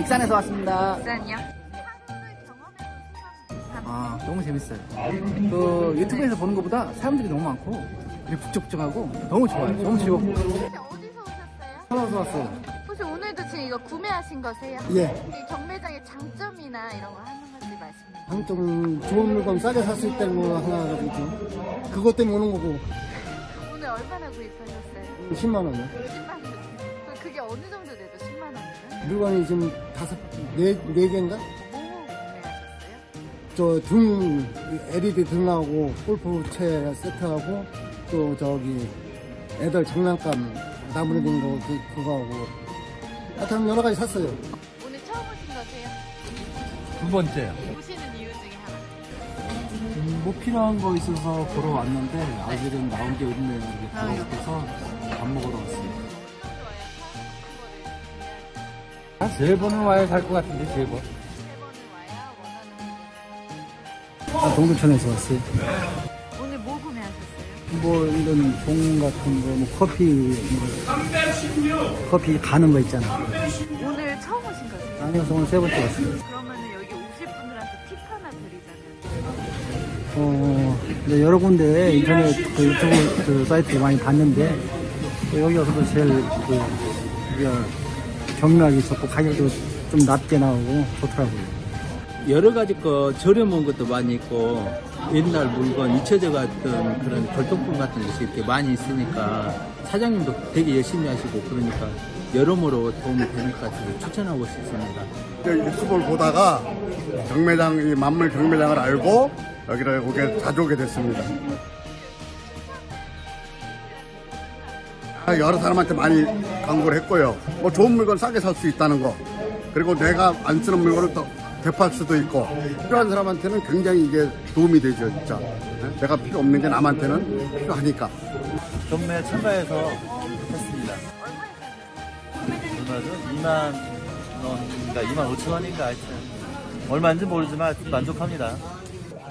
익산에서 왔습니다. 익산이요? 한국을 경험해서 아, 너무 재밌어요. 그 유튜브에서 보는 것보다 사람들이 너무 많고 되게 북적북적하고 너무 좋아요. 너무 즐겁고. 혹시 어디서 오셨어요? 서울에서 왔어요. 혹시 오늘도 지금 이거 구매하신 거세요? 예. 경매장의 장점이나 이런 거 하는 건지 말씀해 주세요. 장점은 좋은 물건 싸게 살 수 있다는 거 하나 가지고 있죠. 그것 때문에 오는 거고. 오늘 얼마나 구입하셨어요? 10만원이요. 10만원? 그게 어느 정도 되죠? 10만원이면? 물건이 지금 네 개인가? 뭐 구매하셨어요? 저 등, LED 등하고 골프채 세트하고 또 저기 애들 장난감 나무로 된 거 그거 하고 하여튼 여러 가지 샀어요. 오늘 처음 오신 거세요? 두 번째요. 오시는 이유 중에 하나? 뭐 필요한 거 있어서 보러 왔는데 아직은 나온 게 없네요. 그래서 밥 먹으러 왔어요. 한 세 번은 와야 살 것 같은데, 세 번. 세 번은 와야 원하는 거. 아, 동두천에서 왔어요. 오늘 뭐 구매하셨어요? 뭐 이런 종 같은 거, 뭐 커피, 뭐 커피 가는 거 있잖아. 오늘 처음 오신 거예요? 아니요, 오늘 세 번째 왔어요. 그러면은 여기 오실 분들한테 팁 하나 드리자면? 근데 여러 군데 인터넷 그 유튜브 그 사이트 많이 봤는데 여기 와서도 제일 그 경락이 있었고 가격도 좀 낮게 나오고 좋더라고요. 여러 가지 거 저렴한 것도 많이 있고 옛날 물건 잊혀져 갔던 그런 골동품 같은 것이 이렇게 많이 있으니까 사장님도 되게 열심히 하시고 그러니까 여러모로 도움이 되니까 되게 추천하고 싶습니다. 유튜브를 보다가 경매장, 이 만물 경매장을 알고 여기를 오게 자주 오게 됐습니다. 여러 사람한테 많이 광고를 했고요. 뭐 좋은 물건 싸게 살 수 있다는 거, 그리고 내가 안 쓰는 물건을 또 대팔 수도 있고, 필요한 사람한테는 굉장히 이게 도움이 되죠. 진짜 내가 필요 없는 게 남한테는 필요하니까. 경매에 참가해서 했습니다. 얼마죠? 2만원인가 2만 5천원인가 하여튼 얼마인지 모르지만 만족합니다.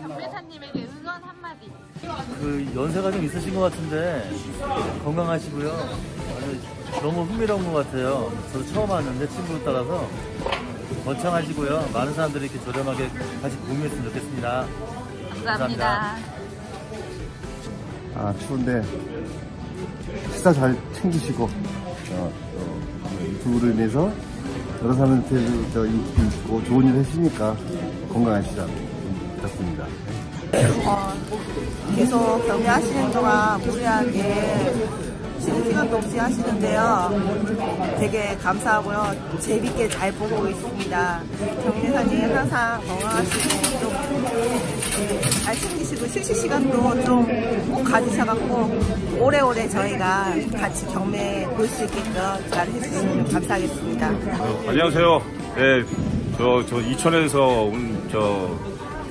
경매사님에게 응원 한마디. 그 연세가 좀 있으신 것 같은데 건강하시고요. 너무 흥미로운 것 같아요. 저도 처음 왔는데 친구를 따라서 번창하시고요. 많은 사람들이 이렇게 저렴하게 같이 공유했으면 좋겠습니다. 감사합니다. 아, 추운데 식사 잘 챙기시고 유튜브로 인해서 여러 사람한테 좋은 일 하시니까 건강하시라고 부탁드립니다. 계속 경매하시는 동안 무리하게 쉬는 시간도 없이 하시는데요. 되게 감사하고요. 재밌게 잘 보고 있습니다. 경매사님 항상 건강하시고 좀 잘 챙기시고 실시 시간도 좀 꼭 가지셔갖고 오래오래 저희가 같이 경매 볼 수 있게끔 잘 해주시면 감사하겠습니다. 안녕하세요. 네, 저 이천에서 온 저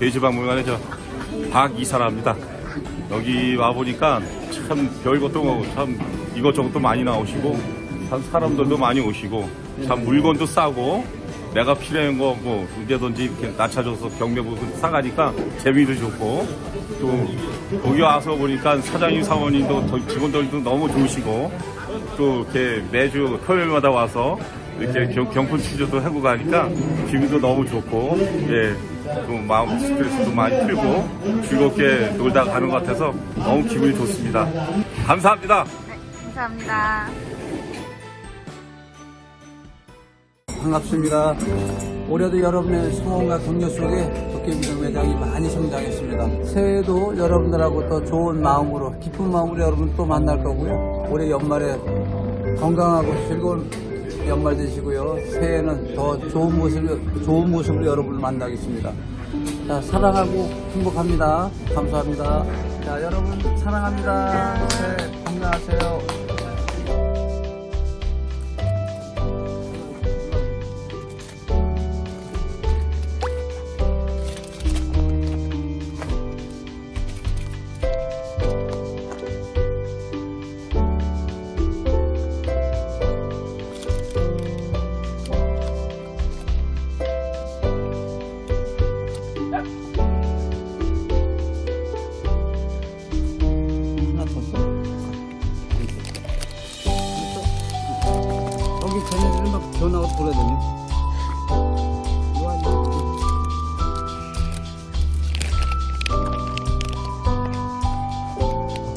돼지박물관에 저 박이사랍니다. 여기 와보니까 참 별것도 없고 참 이것저것도 많이 나오시고 참 사람들도 많이 오시고 참 물건도 싸고 내가 필요한 거 뭐 언제든지 이렇게 낮춰줘서 경매부 싸가니까 재미도 좋고 또 여기 와서 보니까 사장님 사원님도 직원들도 너무 좋으시고 또 이렇게 매주 토요일마다 와서 이렇게 경품 취조도 하고 가니까 기분도 너무 좋고 또 마음 스트레스도 많이 풀고 즐겁게 놀다 가는 것 같아서 너무 기분이 좋습니다. 감사합니다. 네, 감사합니다. 반갑습니다. 올해도 여러분의 성원과 격려 속에 도깨비전 매장이 많이 성장했습니다. 새해에도 여러분들하고 더 좋은 마음으로 기쁜 마음으로 여러분 또 만날 거고요. 올해 연말에 건강하고 즐거운 연말 되시고요. 새해에는 더 좋은 모습으로 여러분을 만나겠습니다. 자, 사랑하고 행복합니다. 감사합니다. 자, 여러분 사랑합니다. 새해 건강하세요.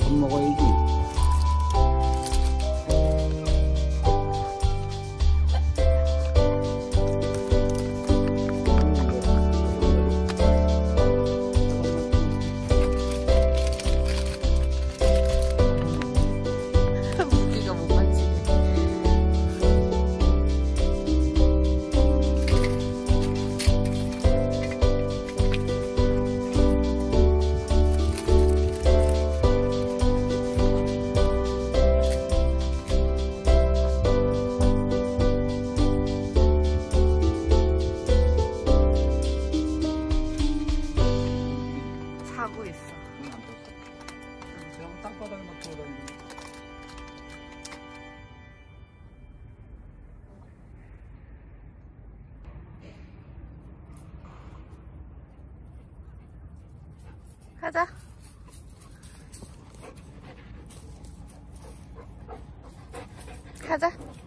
밥 먹어야지. 가자. 가자.